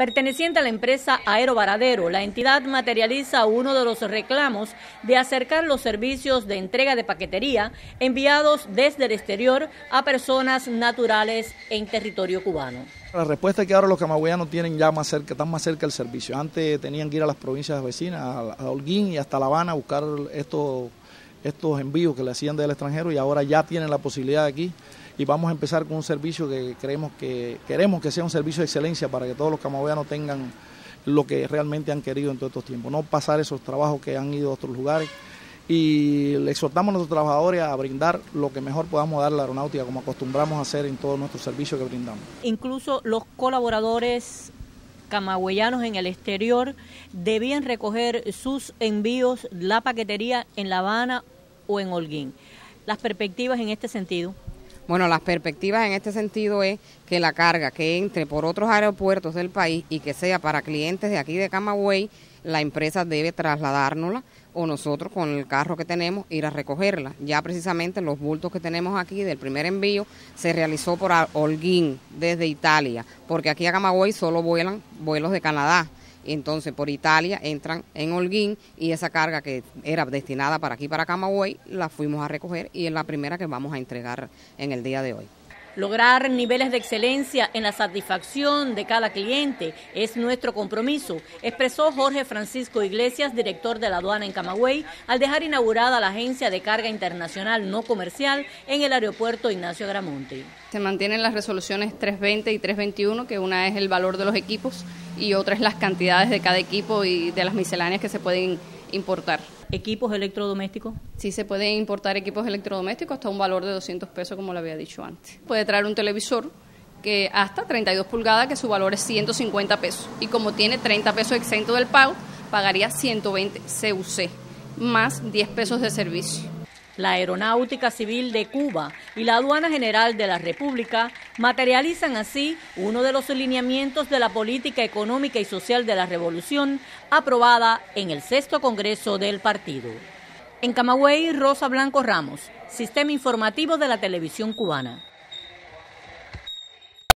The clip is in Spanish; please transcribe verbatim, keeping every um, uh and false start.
perteneciente a la empresa Aero Varadero. La entidad materializa uno de los reclamos de acercar los servicios de entrega de paquetería enviados desde el exterior a personas naturales en territorio cubano. La respuesta es que ahora los camagüeyanos tienen ya más cerca, están más cerca el servicio. Antes tenían que ir a las provincias vecinas, a Holguín y hasta La Habana, a buscar estos, estos envíos que le hacían del extranjero, y ahora ya tienen la posibilidad de aquí. Y vamos a empezar con un servicio que creemos que queremos que sea un servicio de excelencia para que todos los camagüeyanos tengan lo que realmente han querido en todos estos tiempos, no pasar esos trabajos que han ido a otros lugares. Y le exhortamos a nuestros trabajadores a brindar lo que mejor podamos dar a la aeronáutica, como acostumbramos a hacer en todos nuestros servicios que brindamos. Incluso los colaboradores camagüeyanos en el exterior debían recoger sus envíos, la paquetería, en La Habana o en Holguín. ¿Las perspectivas en este sentido? Bueno, las perspectivas en este sentido es que la carga que entre por otros aeropuertos del país y que sea para clientes de aquí de Camagüey, la empresa debe trasladárnosla o nosotros con el carro que tenemos ir a recogerla. Ya precisamente los bultos que tenemos aquí del primer envío se realizó por Holguín desde Italia, porque aquí a Camagüey solo vuelan vuelos de Canadá. Entonces por Italia entran en Holguín y esa carga que era destinada para aquí, para Camagüey, la fuimos a recoger y es la primera que vamos a entregar en el día de hoy. Lograr niveles de excelencia en la satisfacción de cada cliente es nuestro compromiso, expresó Jorge Francisco Iglesias, director de la aduana en Camagüey, al dejar inaugurada la agencia de carga internacional no comercial en el aeropuerto Ignacio Agramonte. Se mantienen las resoluciones trescientos veinte y trescientos veintiuno, que una es el valor de los equipos y otra es las cantidades de cada equipo y de las misceláneas que se pueden importar. ¿Equipos electrodomésticos? Sí, se pueden importar equipos electrodomésticos hasta un valor de doscientos pesos, como le había dicho antes. Puede traer un televisor que hasta treinta y dos pulgadas, que su valor es ciento cincuenta pesos. Y como tiene treinta pesos exento del pago, pagaría ciento veinte C U C, más diez pesos de servicio. La Aeronáutica Civil de Cuba y la Aduana General de la República materializan así uno de los lineamientos de la política económica y social de la Revolución, aprobada en el sexto Congreso del Partido. En Camagüey, Rosa Blanco Ramos, Sistema Informativo de la Televisión Cubana.